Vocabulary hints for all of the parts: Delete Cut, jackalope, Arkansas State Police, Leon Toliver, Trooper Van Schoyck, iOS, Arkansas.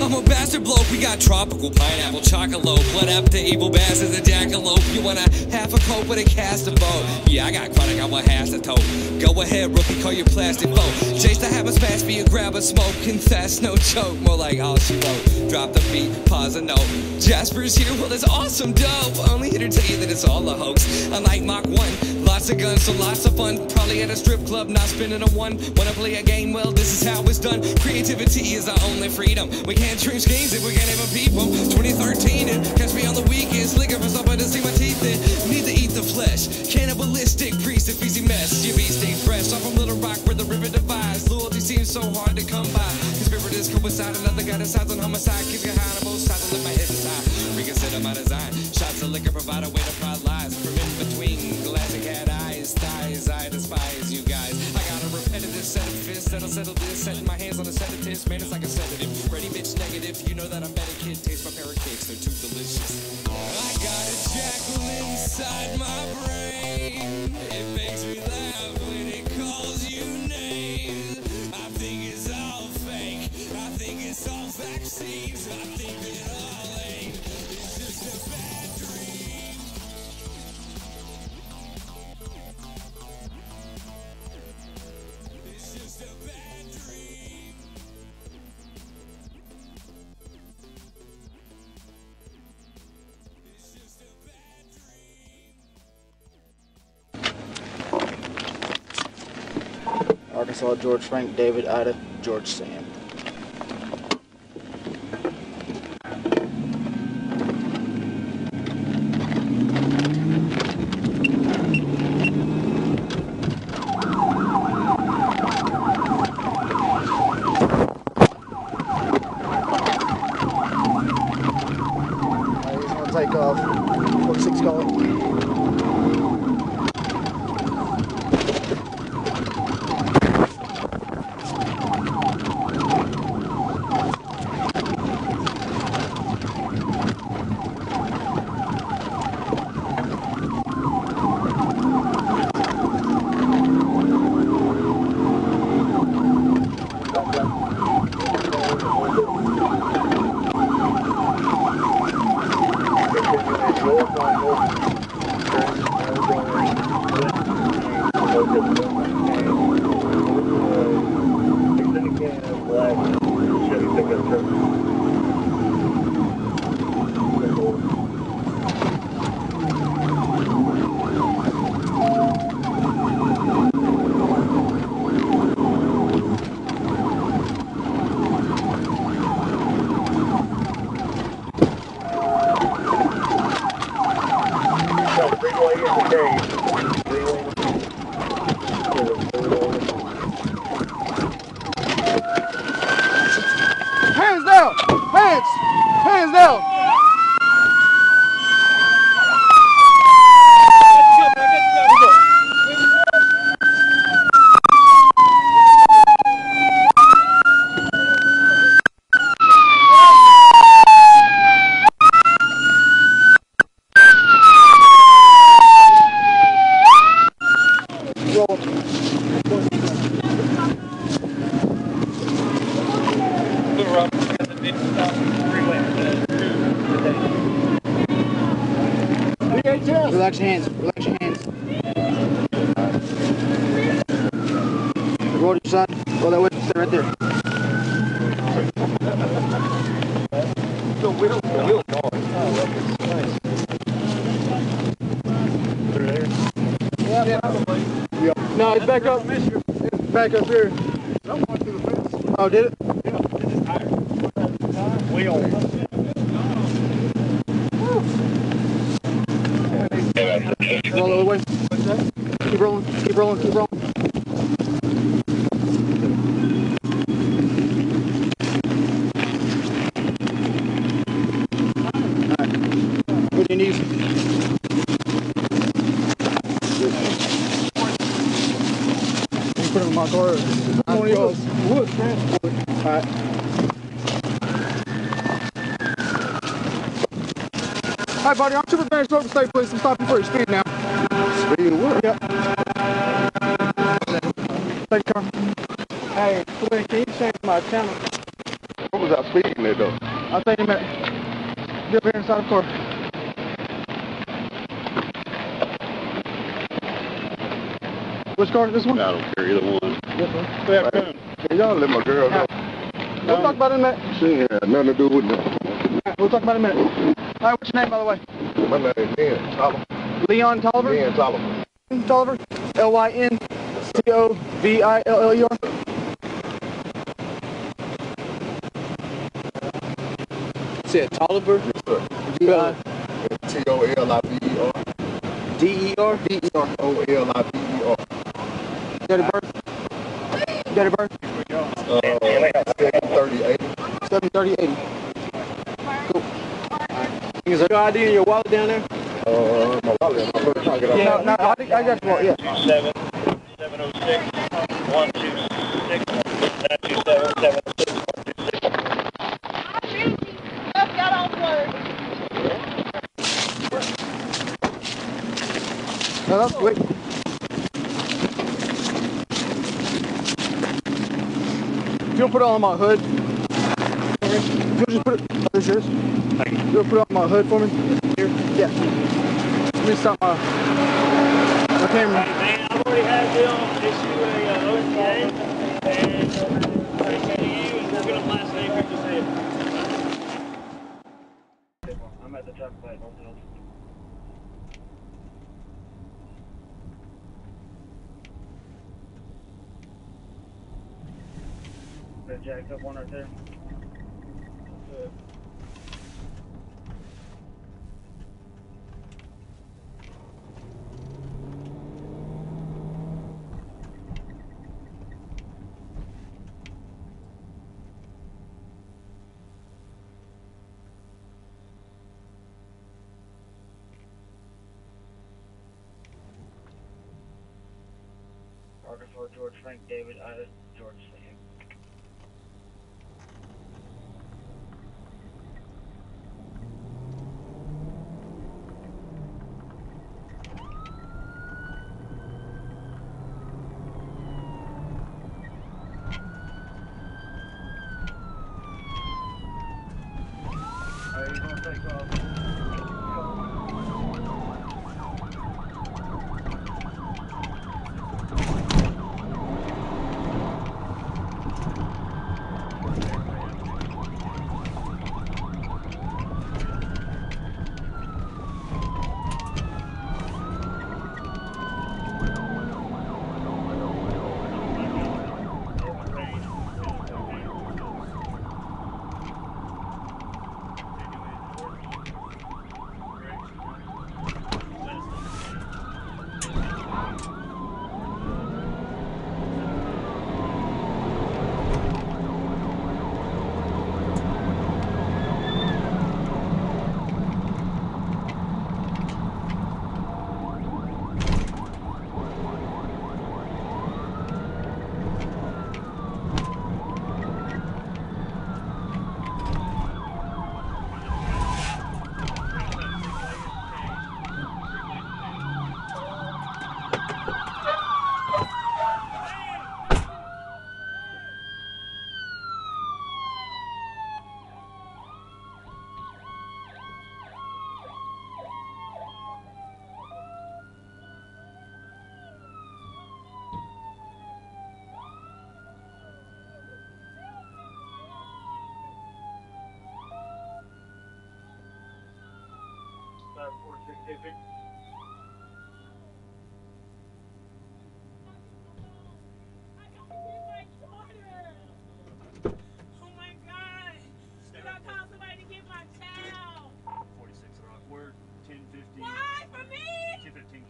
I'm a bastard bloke. We got tropical pineapple chocolate. What up to evil bastards and jackalope? You want a half a coat with a cast of vote? Yeah, I got chronic, I want half a tote. Go ahead, rookie, call your plastic boat. Chase the hammer, smash me and grab a smoke. Confess, no joke, more like all she wrote. Drop the beat, pause a note. Jasper's here, well it's awesome dope. Only here to tell you that it's all a hoax. Unlike Mach 1, lots of guns, so lots of fun. Probably at a strip club, not spinning a one. Wanna play a game? Well, this is how it's done. Creativity is our only freedom. We can't dream schemes if we can't even peep them. 2013 and catch me on the weekends, looking for somebody to see my teeth in. Need to eat the flesh, cannibalistic priest, if easy mess. You be stay fresh, I'm from Little Rock where the river divides. Loyalty seems so hard to come by. His river is coincide, another guy decides on homicide. Kids get high on both sides, I let my head decide. Reconsider my design, shots of liquor provide a way to pride lies. From in between, glassy cat eyes, thighs, I despise you guys. I got a repetitive set of fists that'll settle this, setting my hands on a sedative, man, it's like a sedative. Negative, you know that I'm better kid. Taste my parrot cakes, they're too delicious. I got a jackal inside my brain. It makes me laugh when it calls you names. I think it's all fake. I think it's all vaccines. I think it all ain't. It's just a bad dream. It's just a bad dream. Arkansas, George Frank, David, Ida, George Sam. He's gonna take off. What's 6 going? Relax your hands, relax your hands. Roll to your side, roll that way, stay right there. The wheel guard. Nice. Yeah. No, it's back up. It's back up here. Oh, did it? Yeah, it's just tired. Wheel. Roll all the way. What's that? Keep rolling, keep rolling, keep rolling. Alright. Put your knees. Good. You put them in my car. Alright, right. Hi, buddy. I'm Trooper Van Schoyck, State Police. I'm stopping for your speed now. Speed of what? Yep. Take your car. Hey, please, can you change my channel? What was I speaking there, though? I'll take a minute. Be up here inside the car. Which car is this one? I don't care, either one. This one? Yeah, can y'all let my girl go? We'll talk about it in a minute. She ain't had nothing to do with nothing. We'll talk about it in a minute. All right, what's your name, by the way? My name is Leon Toliver. Leon Toliver? Leon Toliver. Toliver? L-Y-N-T-O-V-I-L-L-E-R? Said Toliver? Yes, sir. T-O-L-I-V-E-R. D-E-R? D-E-R-O-L-I-V-E-R. Date of birth? Date of birth? 738. 738. Cool. Is your ID in your wallet down there? My wallet in my first pocket. Yeah, no, I got your wallet, yeah. 706-126-927-726-126. I think you just got on words. Hello, quick. You don't put it on my hood. You just put it. Oh, this yours? Thank you. You don't put it on my hood for me. Here. Yeah. Let me stop my camera. Hey, man, I've already had you on issue a OTA, and I said to you, and we're gonna blast an acre just here. I'm at the traffic light. That jacked up one right there. Good. Arkansas, George Frank, David, Ida, George Sam. He's gonna take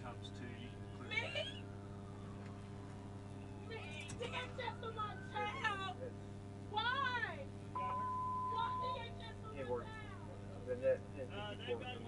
off.